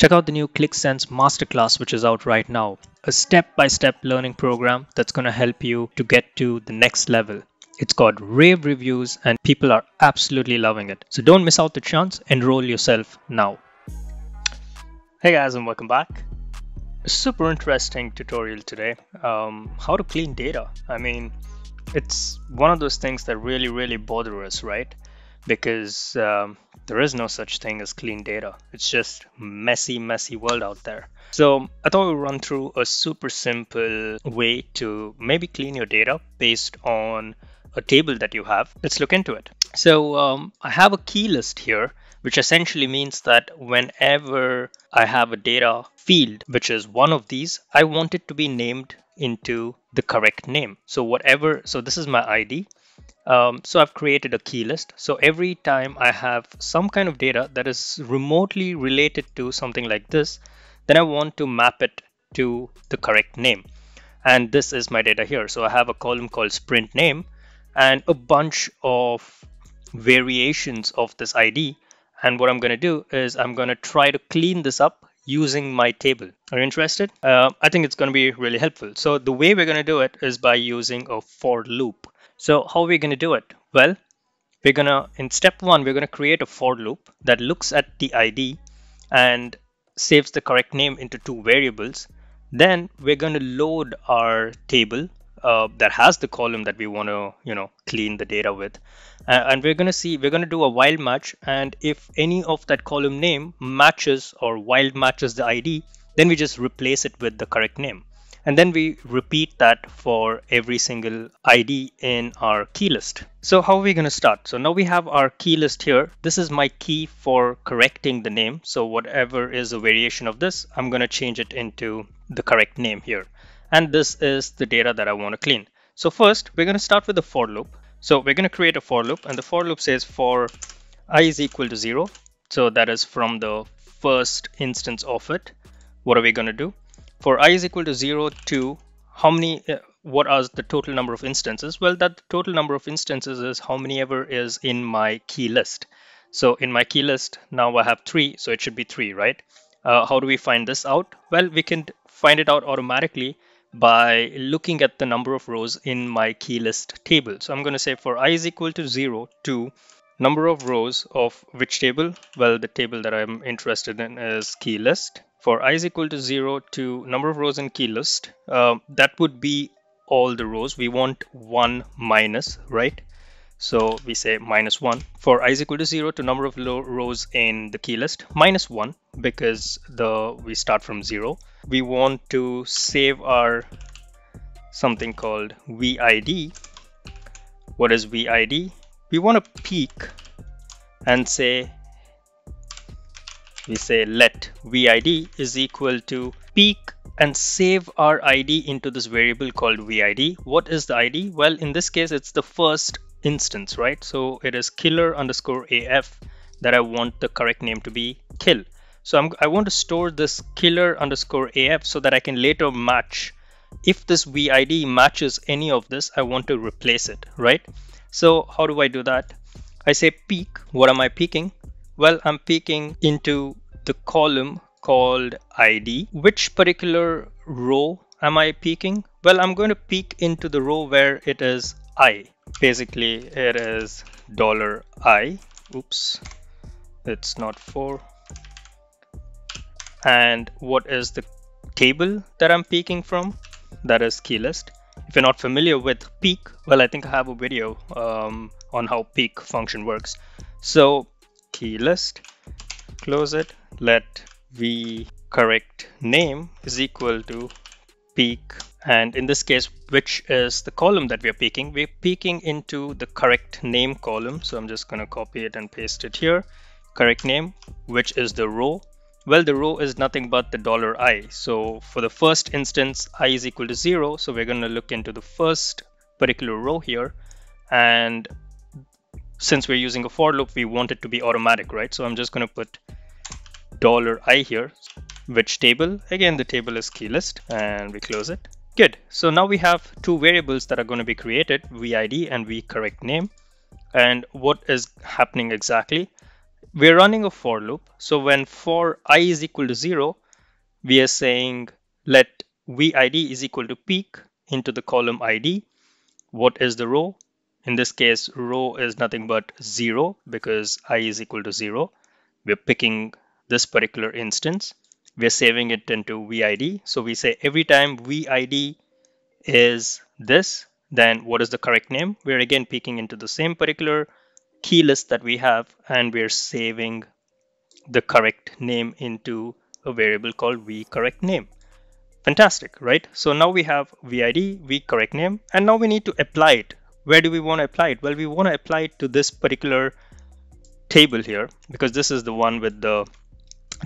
Check out the new Qlik Sense masterclass, which is out right now. A step-by-step learning program that's going to help you to get to the next level. It's got rave reviews and people are absolutely loving it. So don't miss out the chance. Enroll yourself now. Hey guys, and welcome back. A super interesting tutorial today. How to clean data. I mean, it's one of those things that really bother us, right? Because there is no such thing as clean data. It's just messy world out there. So I thought we'll run through a super simple way to maybe clean your data based on a table that you have. Let's look into it. So I have a key list here, which essentially means that whenever I have a data field, which is one of these, I want it to be named into the correct name. So whatever, so this is my ID. So I've created a key list. So every time I have some kind of data that is remotely related to something like this, then I want to map it to the correct name. And this is my data here. So I have a column called sprint name and a bunch of variations of this ID. And what I'm going to do is I'm going to try to clean this up using my table. Are you interested? I think it's going to be really helpful. So the way we're going to do it is by using a for loop. So how are we going to do it? Well, we're going to, in step one, we're going to create a for loop that looks at the ID and saves the correct name into two variables. Then we're going to load our table that has the column that we want to, clean the data with. And we're going to see, we're going to do a wild match. And if any of that column name matches or wild matches the ID, then we just replace it with the correct name. And then we repeat that for every single ID in our key list. So how are we going to start? So now we have our key list here. This is my key for correcting the name. So whatever is a variation of this, I'm going to change it into the correct name here. And this is the data that I want to clean. So first, we're going to start with the for loop. So we're going to create a for loop. And the for loop says for I is equal to 0. So that is from the first instance of it. What are we going to do? For I is equal to 0 to how many, what are the total number of instances? Well, that total number of instances is how many ever is in my key list. So in my key list, now I have 3, so it should be 3, right? How do we find this out? Well, we can find it out automatically by looking at the number of rows in my key list table. So I'm going to say for I is equal to 0 to number of rows of which table? Well, the table that I'm interested in is key list. For I is equal to 0 to number of rows in key list, that would be all the rows. We want 1 minus, right? So we say minus 1. For I is equal to 0 to number of rows in the key list, minus 1, because we start from 0. We want to save our something called VID. What is VID? We want to peek and say, we say let vid is equal to peak and save our ID into this variable called vid. What is the ID? Well, in this case, it's the first instance, right? So it is killer underscore AF that I want the correct name to be kill. So I want to store this killer underscore AF so that I can later match. If this vid matches any of this, I want to replace it, right? So how do I do that? I say peek. What am I peeking? Well, I'm peeking into the column called ID. Which particular row am I peeking? Well, I'm going to peek into the row where it is I. Basically, it is $I. Oops, it's not 4. And what is the table that I'm peeking from? That is key list. If you're not familiar with peek, well, I think I have a video on how peek function works. So key list, close it, let v correct name is equal to peek, and in this case, which is the column that we're peeking into the correct name column. So I'm just going to copy it and paste it here. Correct name, which is the row? Well, the row is nothing but the $I. So for the first instance, I is equal to 0, so we're going to look into the first particular row here. And since we're using a for loop, we want it to be automatic, right? So I'm just going to put $I here. Which table? Again, the table is key list, and we close it. Good. So now we have two variables that are going to be created, VID and VCorrectName. And what is happening exactly? we're running a for loop. So when for I is equal to 0, we are saying let VID is equal to peak into the column ID. What is the row? In this case, row is nothing but 0 because I is equal to 0. We're picking this particular instance. We're saving it into VID. So we say every time VID is this, then what is the correct name? We're again peeking into the same particular key list that we have, and we're saving the correct name into a variable called VCorrectName. Fantastic, right? So now we have VID, VCorrectName, and now we need to apply it. Where do we want to apply it? Well, we want to apply it to this particular table here, because this is the one with the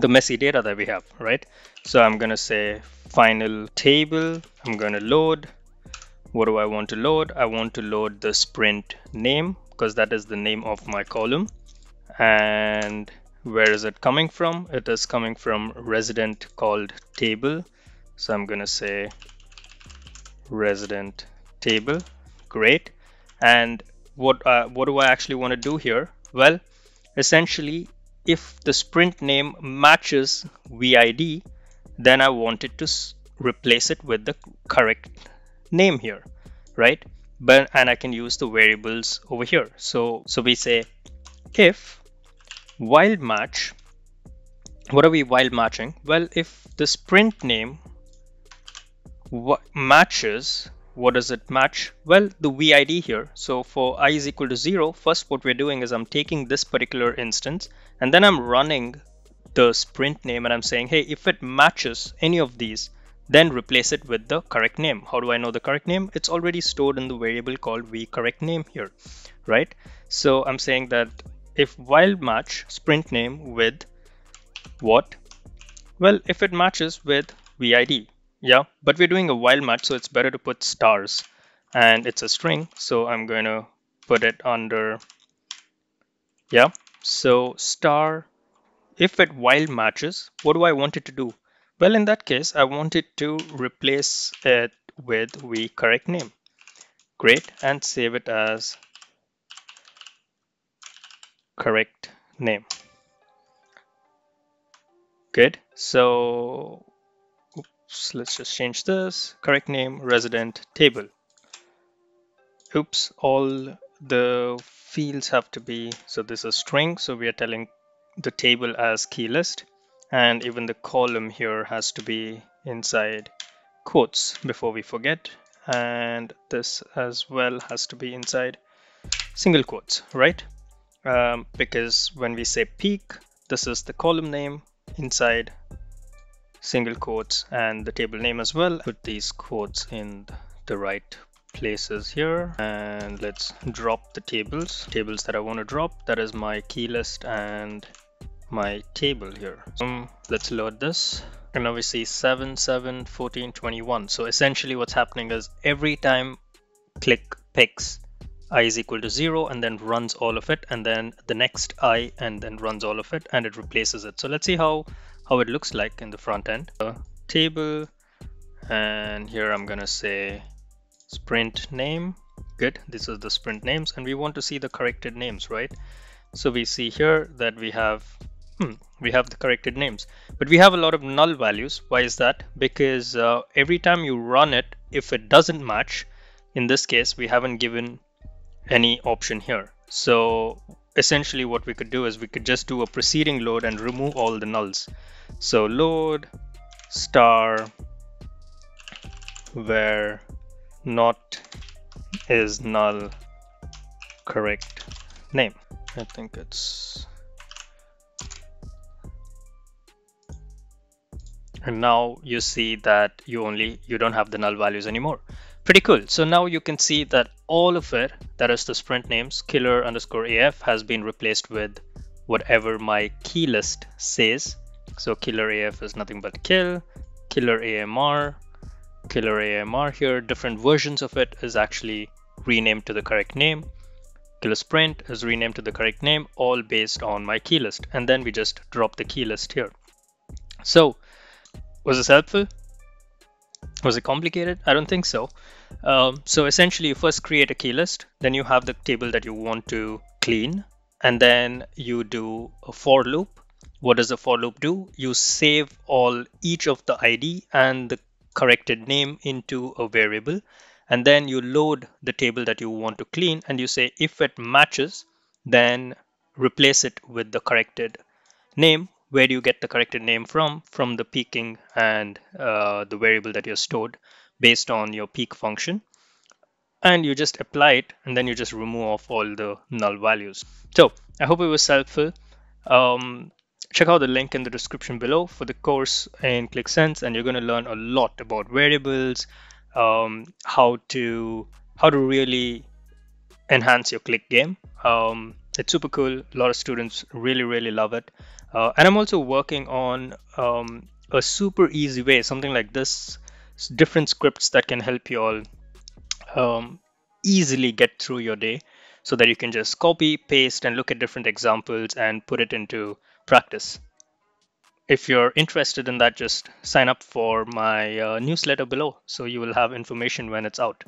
messy data that we have, right? So I'm going to say final table. I'm going to load. What do I want to load? I want to load the sprint name, because that is the name of my column. And where is it coming from? It is coming from resident called table. So I'm going to say resident table. Great. And what do I actually want to do here? Well, essentially, if the sprint name matches VID, then I want it to replace it with the correct name here, right? But and I can use the variables over here. So we say if wildmatch, what are we wild matching? Well, if the sprint name matches, what does it match? Well, the VID here. So for I is equal to 0, first what we're doing is I'm taking this particular instance and then I'm running the sprint name and I'm saying, hey, if it matches any of these, then replace it with the correct name. How do I know the correct name? It's already stored in the variable called VCorrectName here, right? So I'm saying that if wild match sprint name with what? Well, if it matches with VID. Yeah, but we're doing a wild match, so it's better to put stars, and it's a string. So I'm going to put it under, yeah. So star, if it wild matches, what do I want it to do? Well, in that case, I want it to replace it with VCorrectName. Great, and save it as correct name. Good, so let's just change this correct name resident table. Oops, all the fields have to be, so this is a string, so we are telling the table as key list, and even the column here has to be inside quotes before we forget, and this as well has to be inside single quotes, right? Because when we say peak, this is the column name inside single quotes and the table name as well. Put these quotes in the right places here, and let's drop the tables that I want to drop. That is my key list and my table here. Let's load this, and now we see 7, 7, 14, 21. So essentially what's happening is every time Qlik picks I is equal to 0 and then runs all of it, and then the next I, and then runs all of it, and it replaces it. So let's see how it looks like in the front end. Table, and here I'm gonna say sprint name. Good, this is the sprint names, and we want to see the corrected names, right? So we see here that we have the corrected names, but we have a lot of null values. Why is that? Because every time you run it, if it doesn't match, in this case we haven't given any option here. So essentially what we could do is we could just do a preceding load and remove all the nulls. So load star where not is null correct name. I think it's, and now you see that you don't have the null values anymore. Pretty cool. So now you can see that all of it, that is the sprint names, killer_AF, has been replaced with whatever my key list says. So killer_AF is nothing but kill, killer_AMR, killer_AMR here, different versions of it is actually renamed to the correct name. Killer sprint is renamed to the correct name, all based on my key list. And then we just drop the key list here. So was this helpful? Was it complicated? I don't think so. So essentially you first create a key list, then you have the table that you want to clean, and then you do a for loop. What does a for loop do? You save each of the ID and the corrected name into a variable, and then you load the table that you want to clean, and you say if it matches, then replace it with the corrected name. Where do you get the corrected name from? From the peaking and the variable that you stored based on your peak function. And you just apply it, and then you just remove off all the null values. So I hope it was helpful. Check out the link in the description below for the course in Qlik Sense, and you're going to learn a lot about variables, how to really enhance your Qlik game. It's super cool. A lot of students really love it. And I'm also working on a super easy way, something like this, different scripts that can help you all easily get through your day, so that you can just copy, paste, and look at different examples and put it into practice. If you're interested in that, just sign up for my newsletter below, so you will have information when it's out.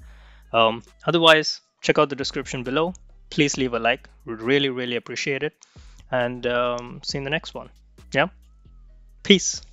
Otherwise, check out the description below. Please leave a like. We'd really appreciate it. And see you in the next one. Yeah. Peace.